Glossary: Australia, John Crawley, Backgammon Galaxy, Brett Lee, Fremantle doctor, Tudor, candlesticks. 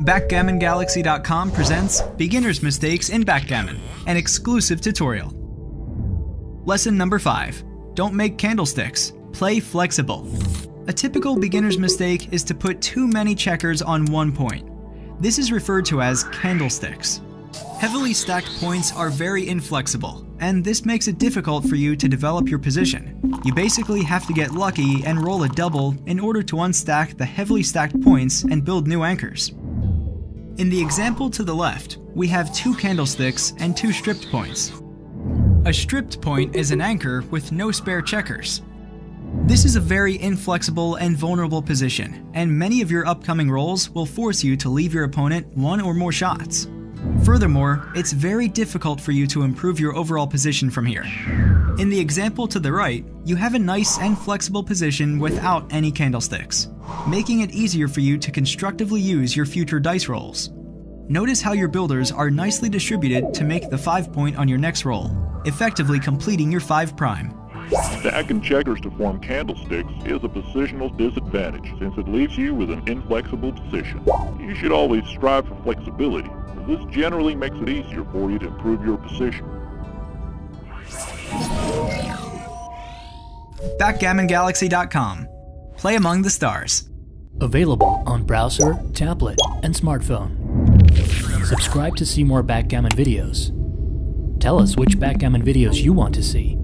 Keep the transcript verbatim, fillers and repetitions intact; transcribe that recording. backgammon galaxy dot com presents Beginner's Mistakes in Backgammon, an exclusive tutorial. Lesson number five. Don't make candlesticks. Play flexible. A typical beginner's mistake is to put too many checkers on one point. This is referred to as candlesticks. Heavily stacked points are very inflexible, and this makes it difficult for you to develop your position. You basically have to get lucky and roll a double in order to unstack the heavily stacked points and build new anchors. In the example to the left, we have two candlesticks and two stripped points. A stripped point is an anchor with no spare checkers. This is a very inflexible and vulnerable position, and many of your upcoming rolls will force you to leave your opponent one or more shots. Furthermore, it's very difficult for you to improve your overall position from here. In the example to the right, you have a nice and flexible position without any candlesticks, making it easier for you to constructively use your future dice rolls. Notice how your builders are nicely distributed to make the five point on your next roll, effectively completing your five prime. Stacking checkers to form candlesticks is a positional disadvantage since it leaves you with an inflexible position. You should always strive for flexibility. This generally makes it easier for you to improve your position. backgammon galaxy dot com. Play among the stars. Available on browser, tablet, and smartphone. Subscribe to see more backgammon videos. Tell us which backgammon videos you want to see.